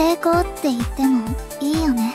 成功って言ってもいいよね。